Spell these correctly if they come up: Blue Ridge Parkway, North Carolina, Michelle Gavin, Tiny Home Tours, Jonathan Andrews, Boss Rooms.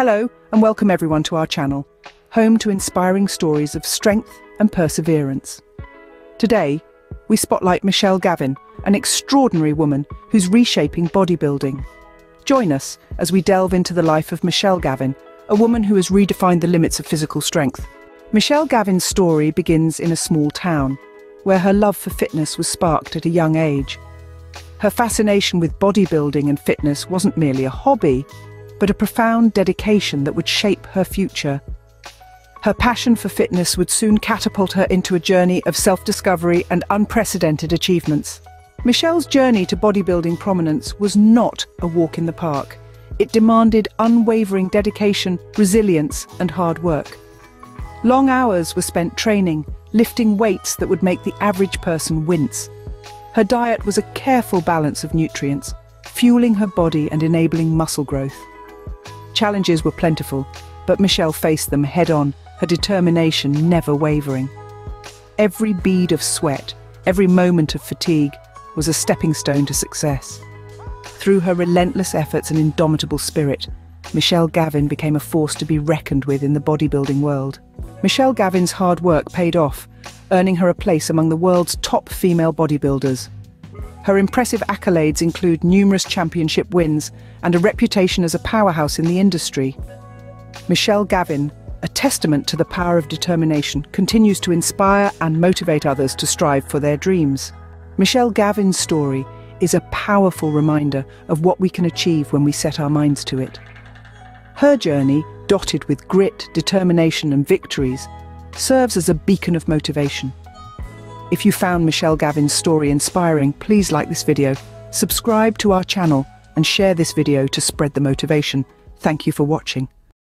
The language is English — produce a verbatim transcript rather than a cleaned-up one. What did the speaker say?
Hello and welcome everyone to our channel, home to inspiring stories of strength and perseverance. Today, we spotlight Michelle Gavin, an extraordinary woman who's reshaping bodybuilding. Join us as we delve into the life of Michelle Gavin, a woman who has redefined the limits of physical strength. Michelle Gavin's story begins in a small town, where her love for fitness was sparked at a young age. Her fascination with bodybuilding and fitness wasn't merely a hobby, but a profound dedication that would shape her future. Her passion for fitness would soon catapult her into a journey of self-discovery and unprecedented achievements. Michelle's journey to bodybuilding prominence was not a walk in the park. It demanded unwavering dedication, resilience, and hard work. Long hours were spent training, lifting weights that would make the average person wince. Her diet was a careful balance of nutrients, fueling her body and enabling muscle growth. Challenges were plentiful, but Michelle faced them head-on, her determination never wavering. Every bead of sweat, every moment of fatigue, was a stepping stone to success. Through her relentless efforts and indomitable spirit, Michelle Gavin became a force to be reckoned with in the bodybuilding world. Michelle Gavin's hard work paid off, earning her a place among the world's top female bodybuilders. Her impressive accolades include numerous championship wins and a reputation as a powerhouse in the industry. Michelle Gavin, a testament to the power of determination, continues to inspire and motivate others to strive for their dreams. Michelle Gavin's story is a powerful reminder of what we can achieve when we set our minds to it. Her journey, dotted with grit, determination and victories, serves as a beacon of motivation. If you found Michelle Gavin's story inspiring, please like this video, subscribe to our channel, and share this video to spread the motivation. Thank you for watching.